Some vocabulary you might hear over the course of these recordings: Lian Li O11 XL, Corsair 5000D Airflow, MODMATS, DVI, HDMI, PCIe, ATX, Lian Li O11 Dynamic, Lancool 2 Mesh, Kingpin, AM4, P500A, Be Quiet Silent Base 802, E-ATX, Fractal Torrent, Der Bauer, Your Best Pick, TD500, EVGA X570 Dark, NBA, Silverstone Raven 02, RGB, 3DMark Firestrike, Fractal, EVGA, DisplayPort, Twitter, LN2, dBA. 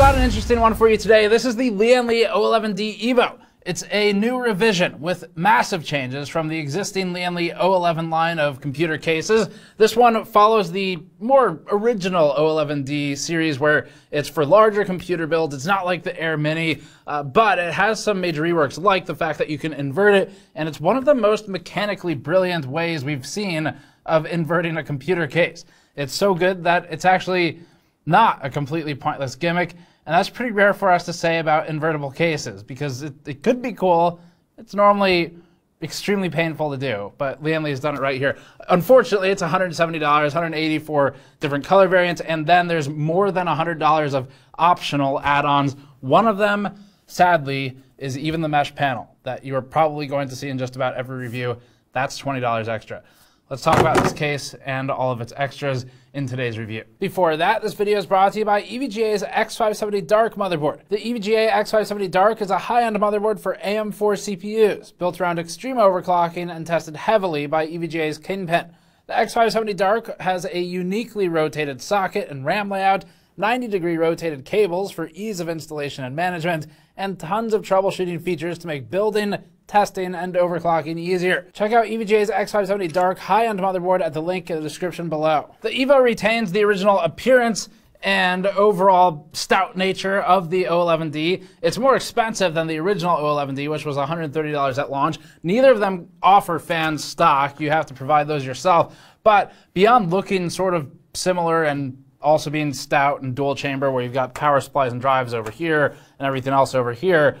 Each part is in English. got an interesting one for you today. This is the Lian Li O11D EVO. It's a new revision with massive changes from the existing Lian Li O11 line of computer cases. This one follows the more original O11D series where it's for larger computer builds. It's not like the Air Mini, but it has some major reworks, like the fact that you can invert it, and it's one of the most mechanically brilliant ways we've seen of inverting a computer case. It's so good that it's actually not a completely pointless gimmick, and that's pretty rare for us to say about invertible cases, because it could be cool. It's normally extremely painful to do, but Lian Li has done it right here. Unfortunately, it's $170, $180 for different color variants, and then there's more than $100 of optional add-ons. One of them, sadly, is even the mesh panel that you are probably going to see in just about every review. That's $20 extra. Let's talk about this case and all of its extras in today's review. Before that, this video is brought to you by EVGA's X570 Dark motherboard. The EVGA X570 Dark is a high-end motherboard for AM4 CPUs, built around extreme overclocking and tested heavily by EVGA's Kingpin. The X570 Dark has a uniquely rotated socket and RAM layout, 90-degree rotated cables for ease of installation and management, and tons of troubleshooting features to make building, testing, and overclocking easier. Check out EVGA's X570 Dark high-end motherboard at the link in the description below. The EVO retains the original appearance and overall stout nature of the O11D. It's more expensive than the original O11D, which was $130 at launch. Neither of them offer fan stock. You have to provide those yourself. But beyond looking sort of similar and also being stout and dual chamber, where you've got power supplies and drives over here and everything else over here,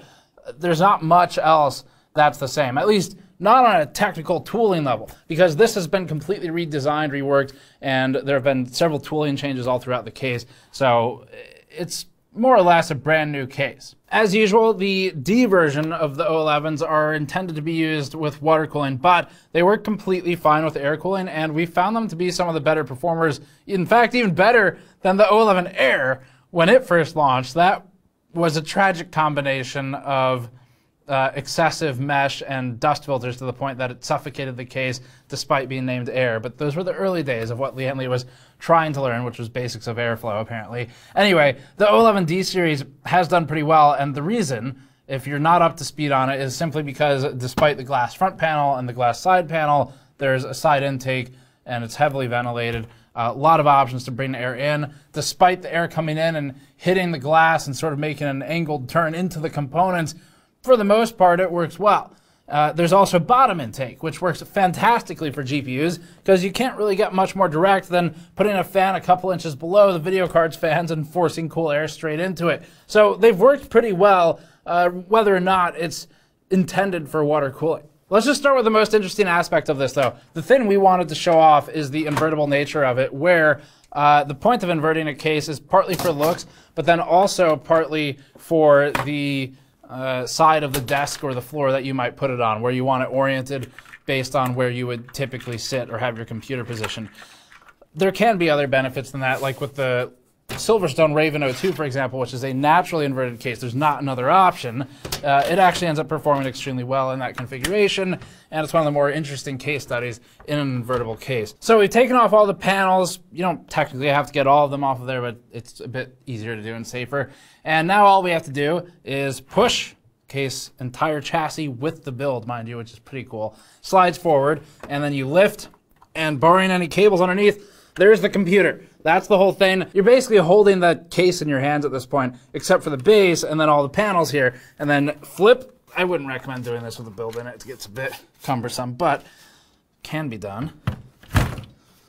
there's not much else that's the same, at least not on a technical tooling level, because this has been completely redesigned, reworked, and there have been several tooling changes all throughout the case, so it's more or less a brand new case. As usual, the D version of the O11s are intended to be used with water cooling, but they work completely fine with air cooling, and we found them to be some of the better performers, in fact, even better than the O11 Air when it first launched. That was a tragic combination of excessive mesh and dust filters to the point that it suffocated the case despite being named Air. But those were the early days of what Lian Li was trying to learn, which was basics of airflow, apparently. Anyway, the O11D series has done pretty well, and the reason, if you're not up to speed on it, is simply because despite the glass front panel and the glass side panel, there's a side intake, and it's heavily ventilated. A lot of options to bring the air in. Despite the air coming in and hitting the glass and sort of making an angled turn into the components, for the most part, it works well. There's also bottom intake, which works fantastically for GPUs, because you can't really get much more direct than putting a fan a couple inches below the video card's fans and forcing cool air straight into it. So they've worked pretty well, whether or not it's intended for water cooling. Let's just start with the most interesting aspect of this, though. The thing we wanted to show off is the invertible nature of it, where the point of inverting a case is partly for looks, but then also partly for the side of the desk or the floor that you might put it on, where you want it oriented based on where you would typically sit or have your computer position. There can be other benefits than that, like with the Silverstone Raven 02, for example, which is a naturally inverted case. There's not another option. It actually ends up performing extremely well in that configuration, and it's one of the more interesting case studies in an invertible case. So we've taken off all the panels. You don't technically have to get all of them off of there, but it's a bit easier to do and safer. And now all we have to do is push case entire chassis with the build, mind you, which is pretty cool. Slides forward, and then you lift, and barring any cables underneath, there's the computer. That's the whole thing. You're basically holding that case in your hands at this point, except for the base and then all the panels here, and then flip. I wouldn't recommend doing this with a build in it. It gets a bit cumbersome, but can be done.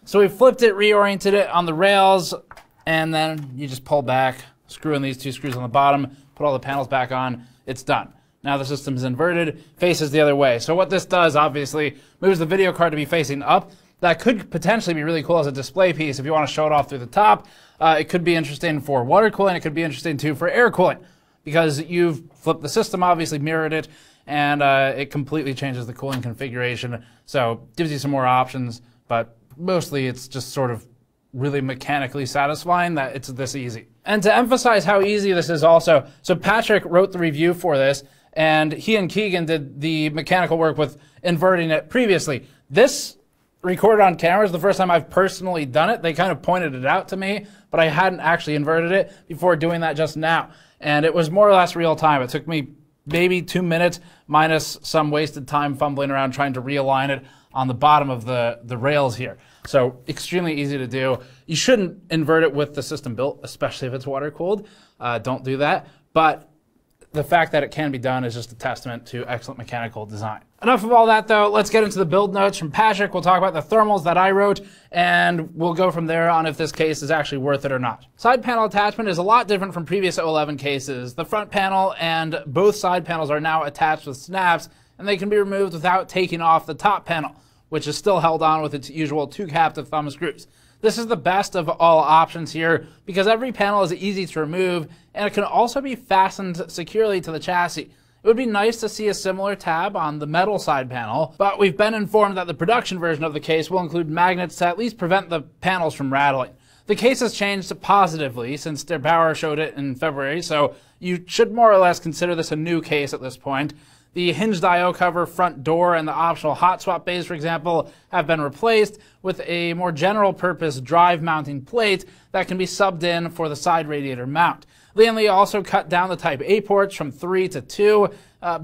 So we flipped it, reoriented it on the rails, and then you just pull back, screw in these two screws on the bottom, put all the panels back on, it's done. Now the system's inverted, faces the other way. So what this does, obviously, moves the video card to be facing up. That could potentially be really cool as a display piece if you want to show it off through the top. It could be interesting for water cooling. It could be interesting, too, for air cooling, because you've flipped the system, obviously mirrored it, and it completely changes the cooling configuration. So gives you some more options, but mostly it's just sort of really mechanically satisfying that it's this easy. And to emphasize how easy this is also, so Patrick wrote the review for this, and he and Keegan did the mechanical work with inverting it previously. This recorded on camera is the first time I've personally done it. They kind of pointed it out to me, but I hadn't actually inverted it before doing that just now. And it was more or less real time. It took me maybe 2 minutes, minus some wasted time fumbling around trying to realign it on the bottom of the rails here. So extremely easy to do. You shouldn't invert it with the system built, especially if it's water cooled. Don't do that. But the fact that it can be done is just a testament to excellent mechanical design. Enough of all that though, let's get into the build notes from Patrick. We'll talk about the thermals that I wrote, and we'll go from there on if this case is actually worth it or not. Side panel attachment is a lot different from previous O11 cases. The front panel and both side panels are now attached with snaps, and they can be removed without taking off the top panel, which is still held on with its usual 2 captive thumb screws. This is the best of all options here because every panel is easy to remove and it can also be fastened securely to the chassis. It would be nice to see a similar tab on the metal side panel, but we've been informed that the production version of the case will include magnets to at least prevent the panels from rattling. The case has changed positively since Der Bauer showed it in February, so you should more or less consider this a new case at this point. The hinged I/O cover, front door, and the optional hot swap bays, for example, have been replaced with a more general purpose drive mounting plate that can be subbed in for the side radiator mount. Lian Li also cut down the Type A ports from 3 to 2,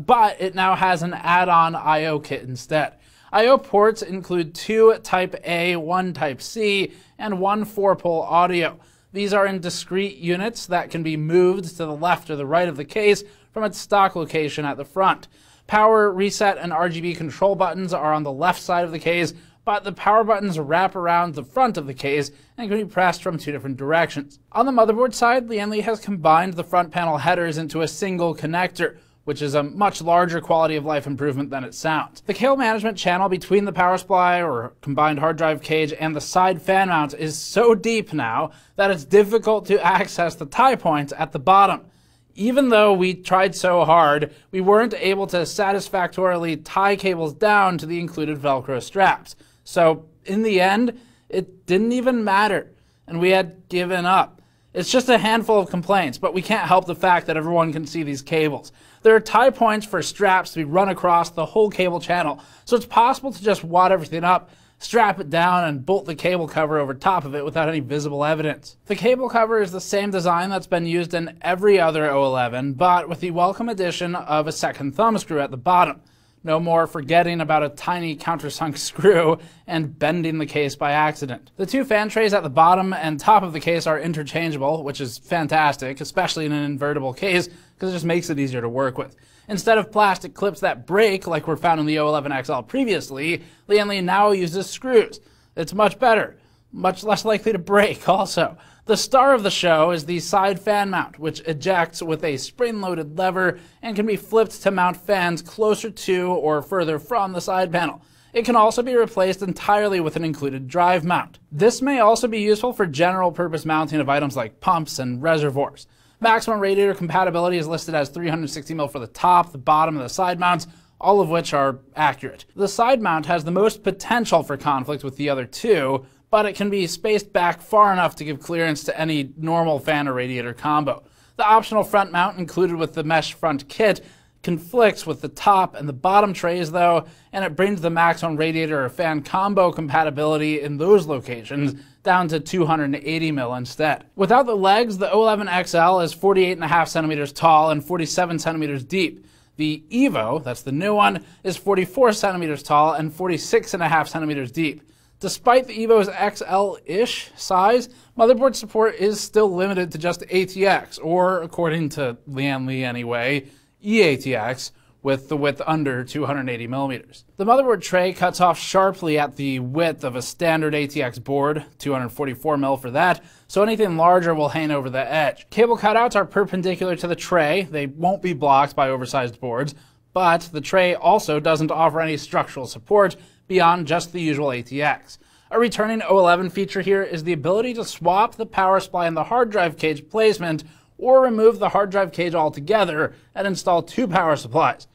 but it now has an add-on I/O kit instead. I/O ports include 2 Type A, 1 Type C, and 1 4-pole audio. These are in discrete units that can be moved to the left or the right of the case from its stock location at the front. Power, reset, and RGB control buttons are on the left side of the case, but the power buttons wrap around the front of the case and can be pressed from 2 different directions. On the motherboard side, Lian Li has combined the front panel headers into a single connector, which is a much larger quality of life improvement than it sounds. The cable management channel between the power supply or combined hard drive cage and the side fan mount is so deep now that it's difficult to access the tie points at the bottom. Even though we tried so hard, we weren't able to satisfactorily tie cables down to the included Velcro straps. So in the end, it didn't even matter, and we had given up. It's just a handful of complaints, but we can't help the fact that everyone can see these cables. There are tie points for straps to be run across the whole cable channel, so it's possible to just wad everything up, strap it down, and bolt the cable cover over top of it without any visible evidence. The cable cover is the same design that's been used in every other O11, but with the welcome addition of a second thumb screw at the bottom. No more forgetting about a tiny countersunk screw and bending the case by accident. The 2 fan trays at the bottom and top of the case are interchangeable, which is fantastic, especially in an invertible case, because it just makes it easier to work with. Instead of plastic clips that break, like were found in the O11 XL previously, Lian Li now uses screws. It's much better, much less likely to break also. The star of the show is the side fan mount, which ejects with a spring-loaded lever and can be flipped to mount fans closer to or further from the side panel. It can also be replaced entirely with an included drive mount. This may also be useful for general purpose mounting of items like pumps and reservoirs. Maximum radiator compatibility is listed as 360mm for the top, the bottom, and the side mounts, all of which are accurate. The side mount has the most potential for conflict with the other 2, but it can be spaced back far enough to give clearance to any normal fan or radiator combo. The optional front mount included with the mesh front kit conflicts with the top and the bottom trays though, and it brings the maximum radiator or fan combo compatibility in those locations down to 280mm instead. Without the legs, the O11 XL is 48.5 cm tall and 47 cm deep. The EVO, that's the new one, is 44 cm tall and 46.5 cm deep. Despite the EVO's XL-ish size, motherboard support is still limited to just ATX, or according to Lian Li anyway, E-ATX, with the width under 280mm. The motherboard tray cuts off sharply at the width of a standard ATX board, 244mm for that, so anything larger will hang over the edge. Cable cutouts are perpendicular to the tray, they won't be blocked by oversized boards, but the tray also doesn't offer any structural support beyond just the usual ATX. A returning O11 feature here is the ability to swap the power supply and the hard drive cage placement, or remove the hard drive cage altogether and install 2 power supplies.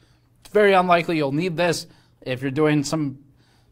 It's very unlikely you'll need this if you're doing some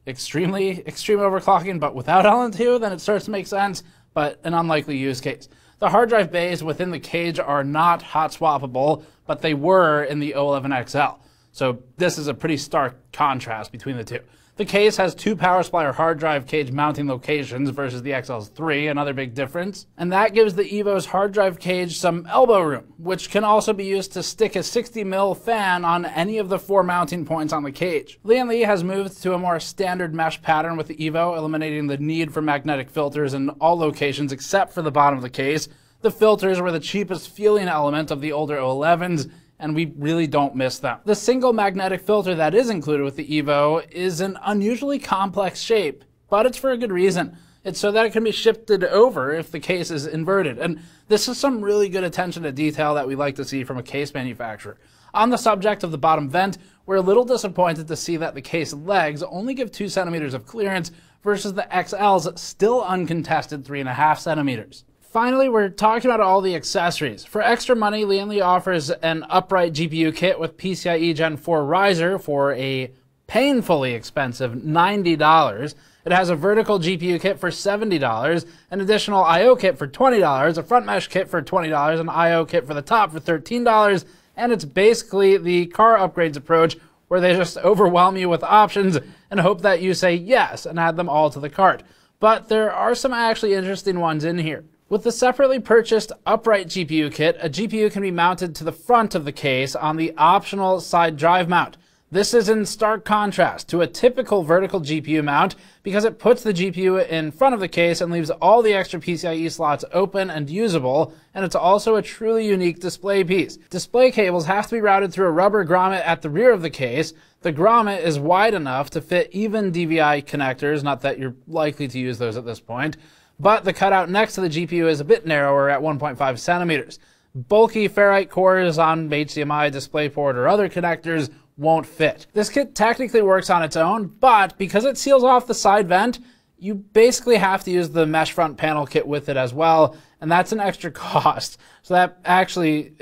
extreme overclocking, but without LN2, then it starts to make sense, but an unlikely use case. The hard drive bays within the cage are not hot swappable, but they were in the O11 XL. So this is a pretty stark contrast between the 2. The case has two power supply or hard drive cage mounting locations versus the XL's three, another big difference, and that gives the Evo's hard drive cage some elbow room, which can also be used to stick a 60mm fan on any of the four mounting points on the cage. Lian Li has moved to a more standard mesh pattern with the Evo, eliminating the need for magnetic filters in all locations except for the bottom of the case. The filters were the cheapest feeling element of the older O11s, and we really don't miss them. The single magnetic filter that is included with the Evo is an unusually complex shape, but it's for a good reason. It's so that it can be shifted over if the case is inverted, and this is some really good attention to detail that we like to see from a case manufacturer. On the subject of the bottom vent, we're a little disappointed to see that the case legs only give 2 centimeters of clearance versus the XL's still uncontested 3.5 centimeters. Finally, we're talking about all the accessories. For extra money, Lian Li offers an upright GPU kit with PCIe Gen 4 riser for a painfully expensive $90. It has a vertical GPU kit for $70, an additional I/O kit for $20, a front mesh kit for $20, an I/O kit for the top for $13, and it's basically the car upgrades approach where they just overwhelm you with options and hope that you say yes and add them all to the cart. But there are some actually interesting ones in here. With the separately purchased upright GPU kit, a GPU can be mounted to the front of the case on the optional side drive mount. This is in stark contrast to a typical vertical GPU mount because it puts the GPU in front of the case and leaves all the extra PCIe slots open and usable, and it's also a truly unique display piece. Display cables have to be routed through a rubber grommet at the rear of the case. The grommet is wide enough to fit even DVI connectors, not that you're likely to use those at this point, but the cutout next to the GPU is a bit narrower at 1.5 centimeters. Bulky ferrite cores on HDMI, DisplayPort, or other connectors won't fit. This kit technically works on its own, but because it seals off the side vent, you basically have to use the mesh front panel kit with it as well, and that's an extra cost. So that actually,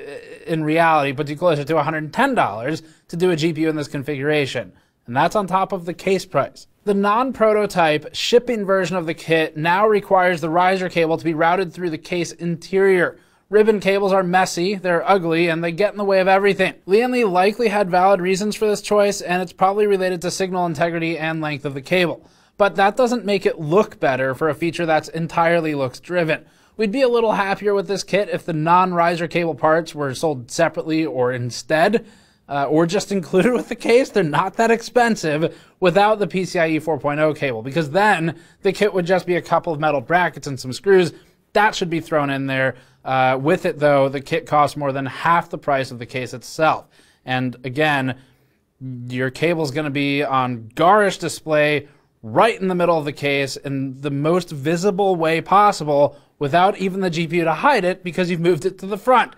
in reality, puts you closer to $110 to do a GPU in this configuration, and that's on top of the case price. The non-prototype shipping version of the kit now requires the riser cable to be routed through the case interior. Ribbon cables are messy, they're ugly, and they get in the way of everything. Lian Li likely had valid reasons for this choice, and it's probably related to signal integrity and length of the cable. But that doesn't make it look better for a feature that's entirely looks driven. We'd be a little happier with this kit if the non-riser cable parts were sold separately or instead, or just included with the case. They're not that expensive without the PCIe 4.0 cable, because then the kit would just be a couple of metal brackets and some screws. That should be thrown in there. With it though, the kit costs more than half the price of the case itself. And again, your cable's gonna be on garish display right in the middle of the case in the most visible way possible without even the GPU to hide it because you've moved it to the front.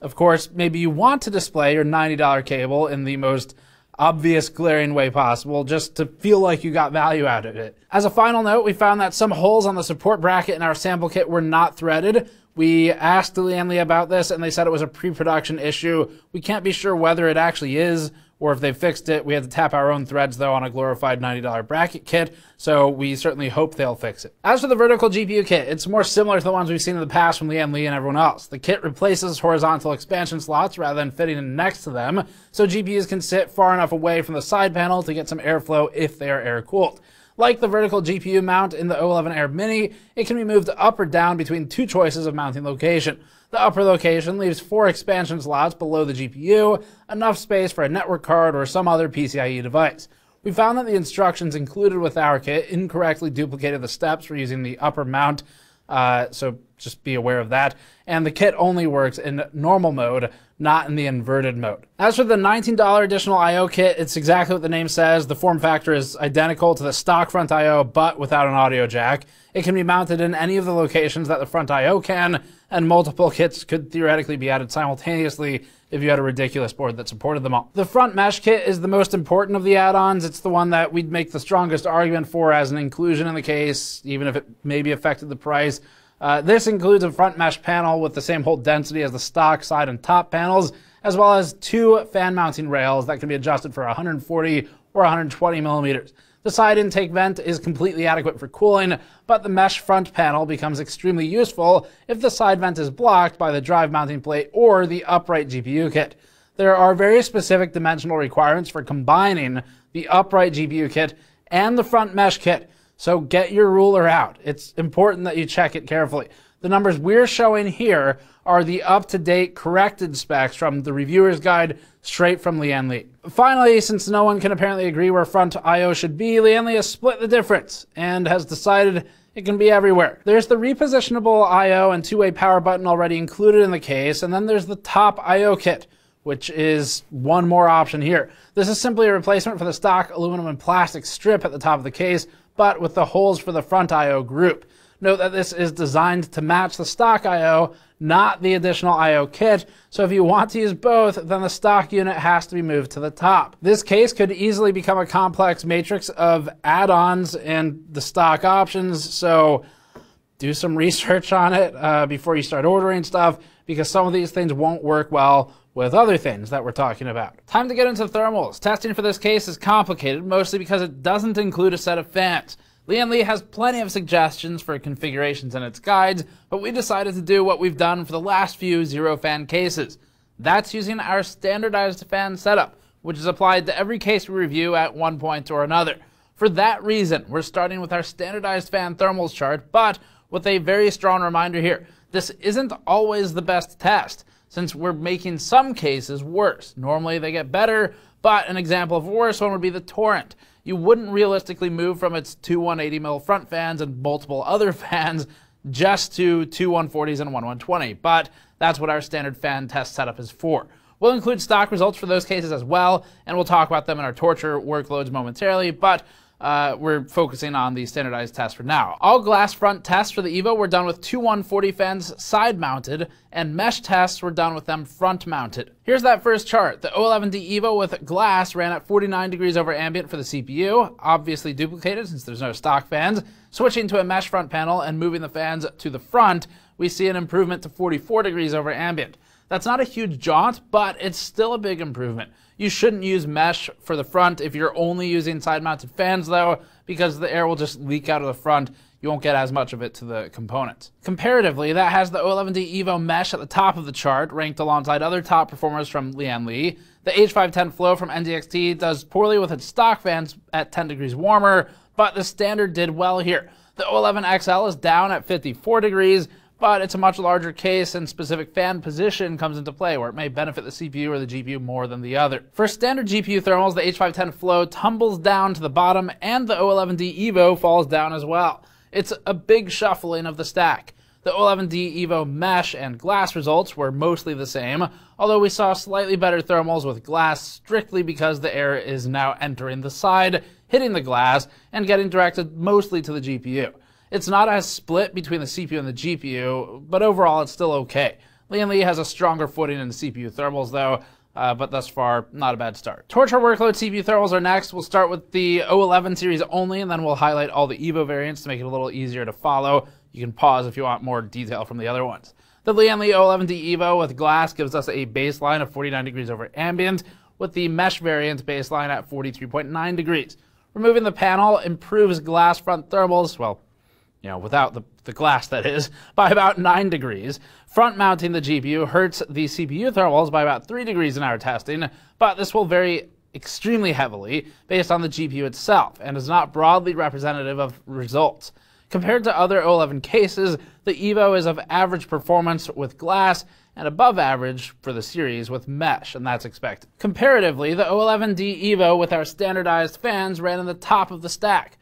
Of course, maybe you want to display your $90 cable in the most obvious glaring way possible just to feel like you got value out of it. As a final note, we found that some holes on the support bracket in our sample kit were not threaded. We asked Lian Li about this and they said it was a pre-production issue. We can't be sure whether it actually is or if they fixed it. We had to tap our own threads though on a glorified $90 bracket kit, so we certainly hope they'll fix it. As for the vertical GPU kit, it's more similar to the ones we've seen in the past from Lian Li and everyone else. The kit replaces horizontal expansion slots rather than fitting in next to them, so GPUs can sit far enough away from the side panel to get some airflow if they are air-cooled. Like the vertical GPU mount in the O11 Air Mini, it can be moved up or down between two choices of mounting location. The upper location leaves 4 expansion slots below the GPU, enough space for a network card or some other PCIe device. We found that the instructions included with our kit incorrectly duplicated the steps for using the upper mount, so just be aware of that. And the kit only works in normal mode, not in the inverted mode. As for the $19 additional I/O kit, it's exactly what the name says. The form factor is identical to the stock front I/O, but without an audio jack. It can be mounted in any of the locations that the front I/O can, and multiple kits could theoretically be added simultaneously if you had a ridiculous board that supported them all. The front mesh kit is the most important of the add-ons. It's the one that we'd make the strongest argument for as an inclusion in the case, even if it maybe affected the price. This includes a front mesh panel with the same hole density as the stock side and top panels, as well as 2 fan mounting rails that can be adjusted for 140 or 120 millimeters. The side intake vent is completely adequate for cooling, but the mesh front panel becomes extremely useful if the side vent is blocked by the drive mounting plate or the upright GPU kit. There are very specific dimensional requirements for combining the upright GPU kit and the front mesh kit. So get your ruler out. It's important that you check it carefully. The numbers we're showing here are the up-to-date corrected specs from the reviewer's guide straight from Lian Li. Finally, since no one can apparently agree where front I.O. should be, Lian Li has split the difference and has decided it can be everywhere. There's the repositionable I.O. and two-way power button already included in the case, and then there's the top I.O. kit, which is one more option here. This is simply a replacement for the stock aluminum and plastic strip at the top of the case, but with the holes for the front I.O. group. Note that this is designed to match the stock I.O., not the additional I.O. kit, so if you want to use both, then the stock unit has to be moved to the top. This case could easily become a complex matrix of add-ons and the stock options, so do some research on it before you start ordering stuff, because some of these things won't work well with other things that we're talking about. Time to get into thermals. Testing for this case is complicated, mostly because it doesn't include a set of fans. Lian Li has plenty of suggestions for configurations in its guides, but we decided to do what we've done for the last few zero-fan cases. That's using our standardized fan setup, which is applied to every case we review at one point or another. For that reason, we're starting with our standardized fan thermals chart, but with a very strong reminder here, this isn't always the best test, since we're making some cases worse. Normally they get better, but an example of a worse one would be the Torrent. You wouldn't realistically move from its two 180mm front fans and multiple other fans just to two 140s and one 120, but that's what our standard fan test setup is for. We'll include stock results for those cases as well, and we'll talk about them in our torture workloads momentarily, but we're focusing on the standardized test for now. All glass front tests for the EVO were done with two 140 fans side-mounted, and mesh tests were done with them front-mounted. Here's that first chart. The O11D EVO with glass ran at 49 degrees over ambient for the CPU, obviously duplicated since there's no stock fans. Switching to a mesh front panel and moving the fans to the front, we see an improvement to 44 degrees over ambient. That's not a huge jaunt, but it's still a big improvement. You shouldn't use mesh for the front if you're only using side-mounted fans though, because the air will just leak out of the front. You won't get as much of it to the components. Comparatively, that has the O11D EVO mesh at the top of the chart, ranked alongside other top performers from Lian Li. The H510 Flow from NZXT does poorly with its stock fans at 10 degrees warmer, but the standard did well here. The O11 XL is down at 54 degrees, but it's a much larger case and specific fan position comes into play where it may benefit the CPU or the GPU more than the other. For standard GPU thermals, the H510 Flow tumbles down to the bottom and the O11D EVO falls down as well. It's a big shuffling of the stack. The O11D EVO mesh and glass results were mostly the same, although we saw slightly better thermals with glass strictly because the air is now entering the side, hitting the glass, and getting directed mostly to the GPU. It's not as split between the CPU and the GPU, but overall it's still okay. Lian Li has a stronger footing in the CPU thermals though, but thus far, not a bad start. Torture workload CPU thermals are next. We'll start with the O11 series only, and then we'll highlight all the EVO variants to make it a little easier to follow. You can pause if you want more detail from the other ones. The Lian Li O11D EVO with glass gives us a baseline of 49 degrees over ambient, with the mesh variant baseline at 43.9 degrees. Removing the panel improves glass front thermals, well, you know, without the glass that is, by about 9 degrees. Front mounting the GPU hurts the CPU thermals by about 3 degrees in our testing, but this will vary extremely heavily based on the GPU itself and is not broadly representative of results. Compared to other O11 cases, the EVO is of average performance with glass and above average for the series with mesh, and that's expected. Comparatively, the O11D EVO with our standardized fans ran in the top of the stack.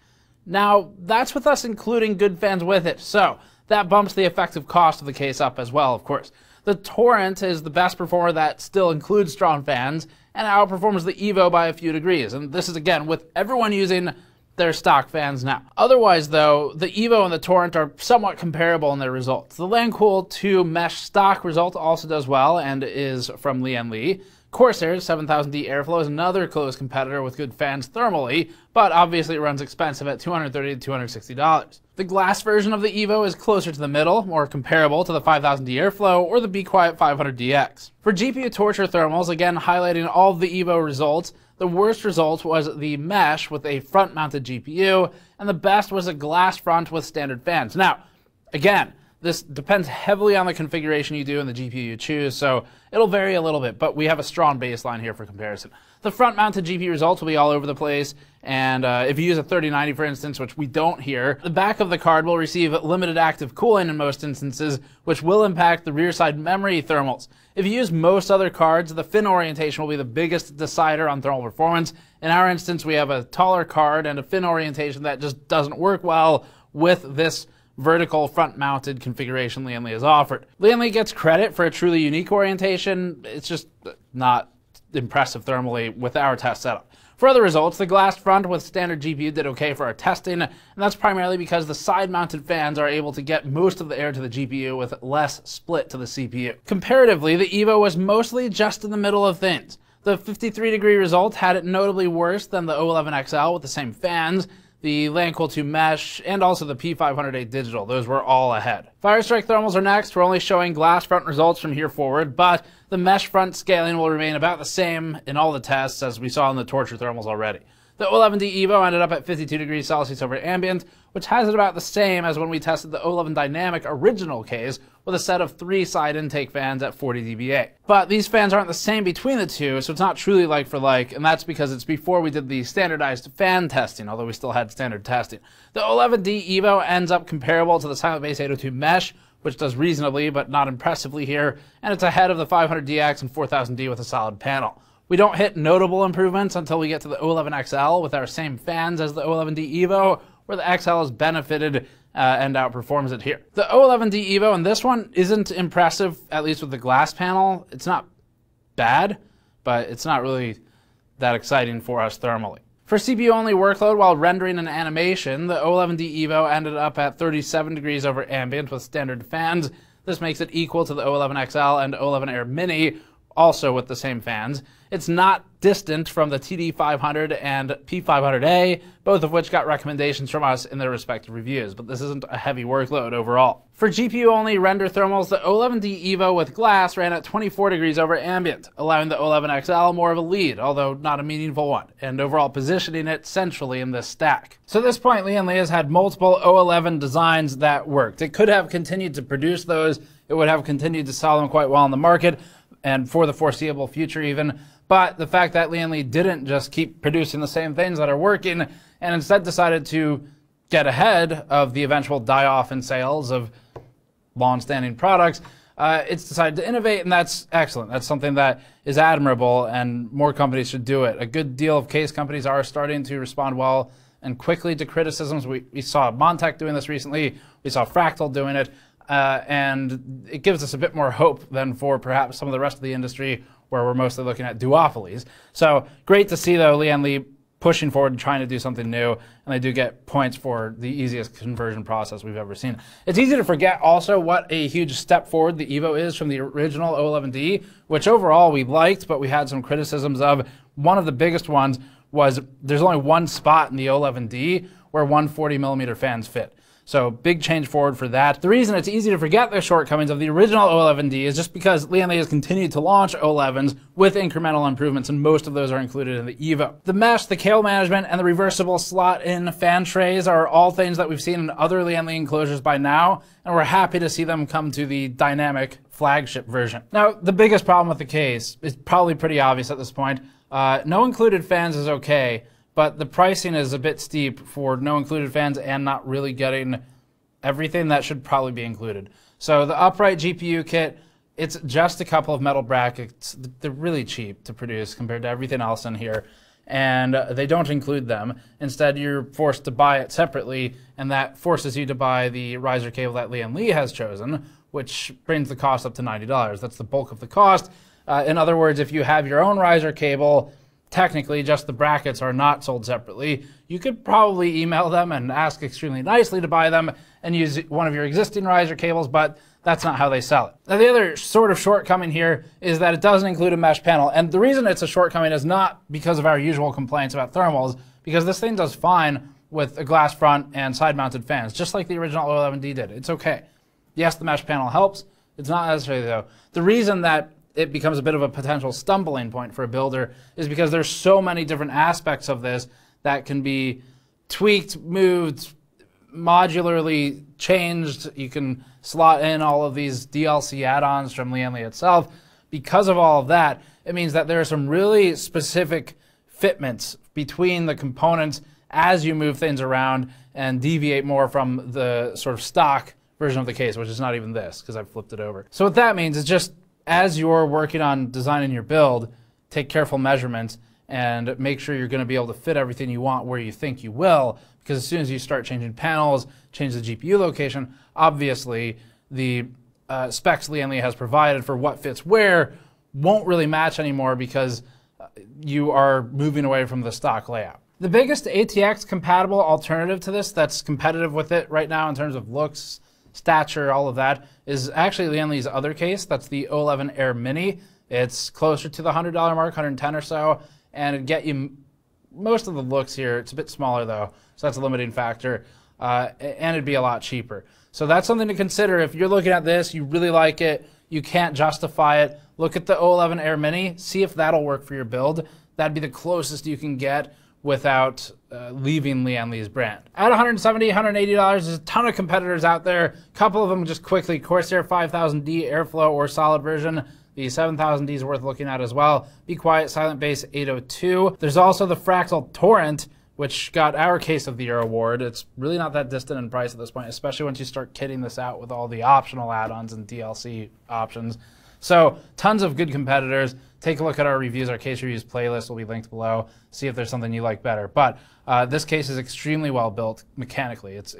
Now, that's with us including good fans with it, so that bumps the effective cost of the case up as well, of course. The Torrent is the best performer that still includes strong fans, and outperforms the EVO by a few degrees, and this is again with everyone using their stock fans now. Otherwise though, the EVO and the Torrent are somewhat comparable in their results. The Lancool 2 Mesh stock result also does well, and is from Lian Li. Corsair's 7000D Airflow is another close competitor with good fans thermally, but obviously it runs expensive at $230 to $260. The glass version of the EVO is closer to the middle, more comparable to the 5000D Airflow or the Be Quiet 500DX. For GPU torture thermals, again highlighting all of the EVO results, the worst result was the mesh with a front-mounted GPU, and the best was a glass front with standard fans. Now, again, This depends heavily on the configuration you do and the GPU you choose, so it'll vary a little bit, but we have a strong baseline here for comparison. The front-mounted GPU results will be all over the place, and if you use a 3090, for instance, which we don't here, the back of the card will receive limited active cooling in most instances, which will impact the rear-side memory thermals. If you use most other cards, the fin orientation will be the biggest decider on thermal performance. In our instance, we have a taller card and a fin orientation that just doesn't work well with this vertical front-mounted configuration Lian Li has offered. Lian Li gets credit for a truly unique orientation. It's just not impressive thermally with our test setup. For other results, the glass front with standard GPU did okay for our testing, and that's primarily because the side-mounted fans are able to get most of the air to the GPU with less split to the CPU. Comparatively, the Evo was mostly just in the middle of things. The 53-degree result had it notably worse than the O11 XL with the same fans, the Lancool 2 Mesh, and also the P500A Digital. Those were all ahead. Firestrike thermals are next. We're only showing glass front results from here forward, but the mesh front scaling will remain about the same in all the tests as we saw in the torture thermals already. The O11D EVO ended up at 52 degrees Celsius over ambient, which has it about the same as when we tested the O11 Dynamic original case with a set of 3 side intake fans at 40 dBA. But these fans aren't the same between the two, so it's not truly like for like, and that's because it's before we did the standardized fan testing, although we still had standard testing. The O11D EVO ends up comparable to the Silent Base 802 Mesh, which does reasonably but not impressively here, and it's ahead of the 500DX and 4000D with a solid panel. We don't hit notable improvements until we get to the O11 XL with our same fans as the O11D EVO, where the XL has benefited and outperforms it here. The O11D EVO in this one isn't impressive, at least with the glass panel. It's not bad, but it's not really that exciting for us thermally. For CPU-only workload while rendering an animation, the O11D EVO ended up at 37 degrees over ambient with standard fans. This makes it equal to the O11 XL and O11 Air Mini, also with the same fans. It's not distant from the TD500 and P500A, both of which got recommendations from us in their respective reviews, but this isn't a heavy workload overall. For GPU-only render thermals, the O11D EVO with glass ran at 24 degrees over ambient, allowing the O11 XL more of a lead, although not a meaningful one, and overall positioning it centrally in this stack. So at this point, Lian Li has had multiple O11 designs that worked. It could have continued to produce those, it would have continued to sell them quite well in the market, and for the foreseeable future even, but the fact that Lian Li didn't just keep producing the same things that are working and instead decided to get ahead of the eventual die-off in sales of long-standing products, it's decided to innovate, and that's excellent. That's something that is admirable, and more companies should do it. A good deal of case companies are starting to respond well and quickly to criticisms. We saw Montech doing this recently. We saw Fractal doing it. And it gives us a bit more hope than for perhaps some of the rest of the industry where we're mostly looking at duopolies. So great to see, though, Lian Li pushing forward and trying to do something new, and they do get points for the easiest conversion process we've ever seen. It's easy to forget also what a huge step forward the EVO is from the original O11D, which overall we liked, but we had some criticisms of. One of the biggest ones was there's only one spot in the O11D where 140mm fans fit. So big change forward for that. The reason it's easy to forget the shortcomings of the original O11D is just because Lian Li has continued to launch O11s with incremental improvements, and most of those are included in the EVO. The mesh, the cable management, and the reversible slot-in fan trays are all things that we've seen in other Lian Li enclosures by now, and we're happy to see them come to the Dynamic flagship version. Now, the biggest problem with the case is probably pretty obvious at this point. No included fans is okay, but the pricing is a bit steep for no included fans and not really getting everything that should probably be included. So the upright GPU kit, it's just a couple of metal brackets. They're really cheap to produce compared to everything else in here, and they don't include them. Instead, you're forced to buy it separately, and that forces you to buy the riser cable that Lian Li has chosen, which brings the cost up to $90. That's the bulk of the cost. In other words, if you have your own riser cable, technically, just the brackets are not sold separately. You could probably email them and ask extremely nicely to buy them and use one of your existing riser cables, but that's not how they sell it. Now, the other sort of shortcoming here is that it doesn't include a mesh panel, and the reason it's a shortcoming is not because of our usual complaints about thermals, because this thing does fine with a glass front and side-mounted fans, just like the original O11D did. It's okay. Yes, the mesh panel helps. It's not necessary, though. The reason that it becomes a bit of a potential stumbling point for a builder is because there's so many different aspects of this that can be tweaked, moved, modularly changed. You can slot in all of these DLC add-ons from Lian Li itself. Because of all of that, it means that there are some really specific fitments between the components as you move things around and deviate more from the sort of stock version of the case, which is not even this, because I've flipped it over. So what that means is just as you're working on designing your build, take careful measurements and make sure you're going to be able to fit everything you want where you think you will, because as soon as you start changing panels, change the GPU location, obviously the specs Lian Li has provided for what fits where won't really match anymore because you are moving away from the stock layout. The biggest ATX compatible alternative to this that's competitive with it right now in terms of looks, stature, all of that, is actually Lian Li's other case. That's the O11 Air Mini. It's closer to the $100 mark, 110 or so, and it'd get you most of the looks here. It's a bit smaller though, so that's a limiting factor, and it'd be a lot cheaper. So that's something to consider. If you're looking at this, you really like it, you can't justify it, look at the O11 Air Mini, see if that'll work for your build. That'd be the closest you can get without leaving Lian Li's brand. At $170, $180, there's a ton of competitors out there. A couple of them just quickly, Corsair 5000D Airflow or solid version. The 7000D is worth looking at as well. Be Quiet Silent Base 802. There's also the Fractal Torrent, which got our Case of the Year award. It's really not that distant in price at this point, especially once you start kitting this out with all the optional add-ons and DLC options. So tons of good competitors. Take a look at our reviews. Our case reviews playlist will be linked below. See if there's something you like better. But this case is extremely well built mechanically. It's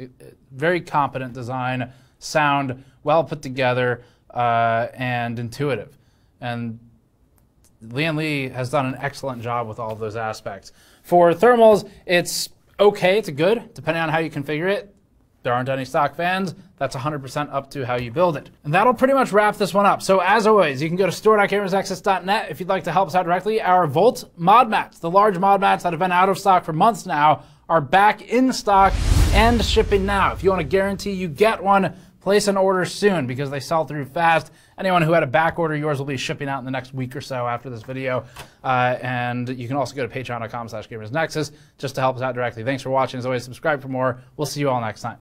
very competent design, sound, well put together, and intuitive. And Lian Li has done an excellent job with all of those aspects. For thermals, it's okay, it's good, depending on how you configure it. There aren't any stock fans. That's 100% up to how you build it. And that'll pretty much wrap this one up. So as always, you can go to store.gamersaccess.net if you'd like to help us out directly. Our Volt MODMATS, the large MODMATS that have been out of stock for months now, are back in stock and shipping now. If you want to guarantee you get one, place an order soon because they sell through fast. Anyone who had a back order, yours will be shipping out in the next week or so after this video. And you can also go to patreon.com/gamersnexus just to help us out directly. Thanks for watching. As always, subscribe for more. We'll see you all next time.